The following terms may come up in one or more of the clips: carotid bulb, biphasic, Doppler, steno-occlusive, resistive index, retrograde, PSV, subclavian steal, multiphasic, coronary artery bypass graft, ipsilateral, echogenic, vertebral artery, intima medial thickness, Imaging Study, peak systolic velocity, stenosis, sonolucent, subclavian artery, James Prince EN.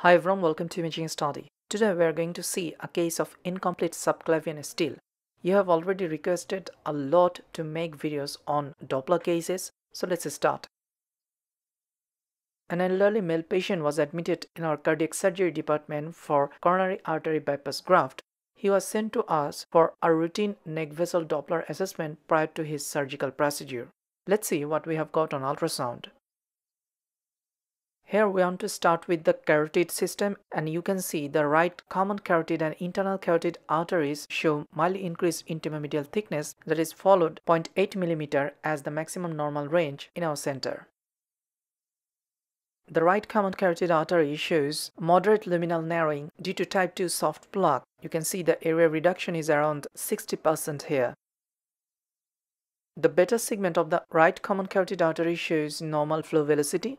Hi everyone, welcome to Imaging Study. Today we are going to see a case of incomplete subclavian steal. You have already requested a lot to make videos on Doppler cases, so let's start. An elderly male patient was admitted in our cardiac surgery department for coronary artery bypass graft. He was sent to us for a routine neck vessel Doppler assessment prior to his surgical procedure. Let's see what we have got on ultrasound. Here we want to start with the carotid system, and you can see the right common carotid and internal carotid arteries show mildly increased intima medial thickness that is followed 0.8 mm as the maximum normal range in our center. The right common carotid artery shows moderate luminal narrowing due to type 2 soft plaque. You can see the area reduction is around 60% here. The beta segment of the right common carotid artery shows normal flow velocity.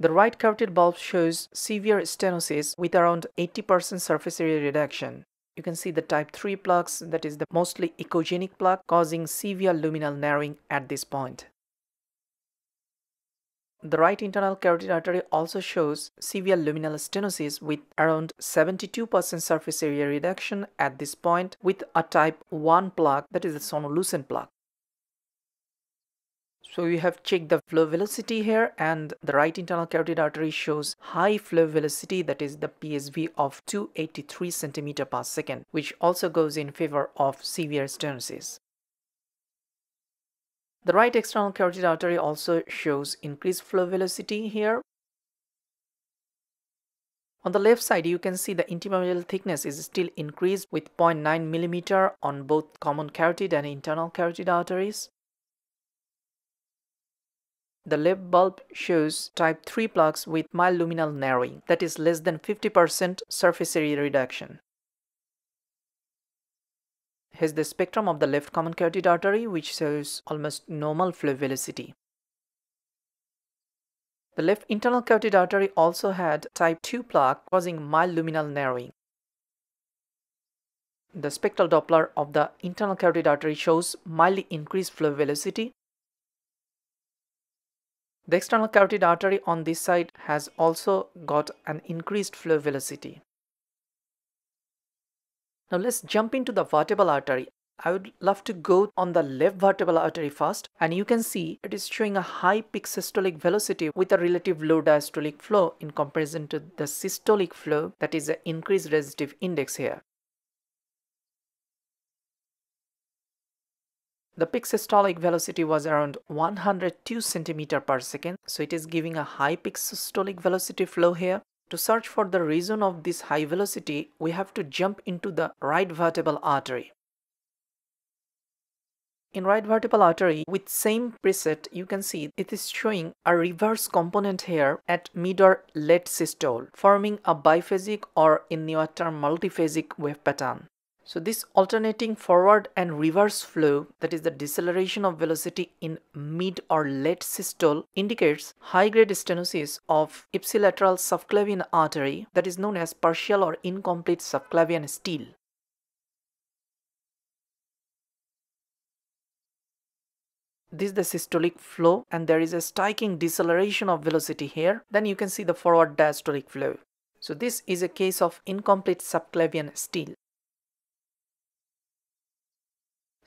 The right carotid bulb shows severe stenosis with around 80% surface area reduction. You can see the type 3 plaques, that is the mostly echogenic plaque, causing severe luminal narrowing at this point. The right internal carotid artery also shows severe luminal stenosis with around 72% surface area reduction at this point with a type 1 plaque, that is the sonolucent plaque. So we have checked the flow velocity here, and the right internal carotid artery shows high flow velocity, that is the PSV of 283 cm per second, which also goes in favor of severe stenosis. The right external carotid artery also shows increased flow velocity here. On the left side, you can see the intima medial thickness is still increased with 0.9 mm on both common carotid and internal carotid arteries. The left bulb shows type 3 plaques with mild luminal narrowing, that is less than 50% surface area reduction. Here's the spectrum of the left common carotid artery, which shows almost normal flow velocity. The left internal carotid artery also had type 2 plaque causing mild luminal narrowing. The spectral Doppler of the internal carotid artery shows mildly increased flow velocity. The external carotid artery on this side has also got an increased flow velocity. Now let's jump into the vertebral artery. I would love to go on the left vertebral artery first, and you can see it is showing a high peak systolic velocity with a relative low diastolic flow in comparison to the systolic flow, that is an increased resistive index here. The peak systolic velocity was around 102 cm per second, so it is giving a high peak systolic velocity flow here. To search for the reason of this high velocity, we have to jump into the right vertebral artery. In right vertebral artery, with same preset, you can see it is showing a reverse component here at mid or late systole, forming a biphasic or in newer term multiphasic wave pattern. So this alternating forward and reverse flow, that is the deceleration of velocity in mid or late systole, indicates high-grade stenosis of ipsilateral subclavian artery, that is known as partial or incomplete subclavian steal. This is the systolic flow, and there is a striking deceleration of velocity here. Then you can see the forward diastolic flow. So this is a case of incomplete subclavian steal.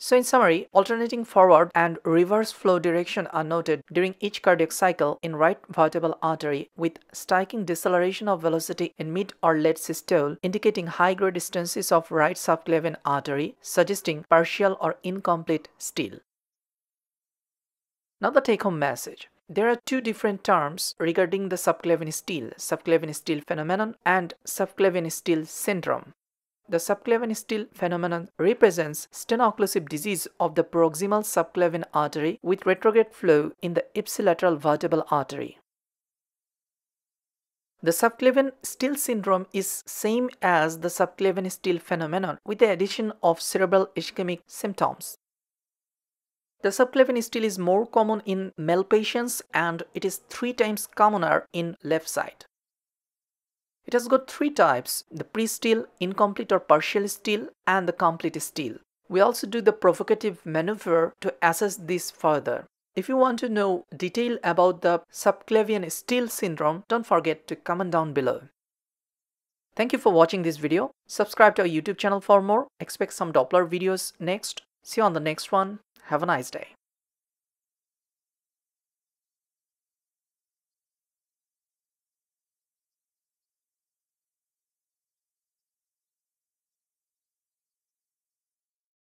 So in summary, alternating forward and reverse flow direction are noted during each cardiac cycle in right vertebral artery with striking deceleration of velocity in mid or late systole, indicating high-grade stenosis of right subclavian artery, suggesting partial or incomplete steal. Now the take-home message. There are two different terms regarding the subclavian steal phenomenon and subclavian steal syndrome. The subclavian steal phenomenon represents steno-occlusive disease of the proximal subclavian artery with retrograde flow in the ipsilateral vertebral artery. The subclavian steal syndrome is same as the subclavian steal phenomenon with the addition of cerebral ischemic symptoms. The subclavian steal is more common in male patients, and it is 3 times commoner in left side. It has got 3 types, the pre-steal, incomplete or partial steal, and the complete steal. We also do the provocative maneuver to assess this further. If you want to know detail about the subclavian steal syndrome, don't forget to comment down below. Thank you for watching this video. Subscribe to our YouTube channel for more. Expect some Doppler videos next. See you on the next one. Have a nice day.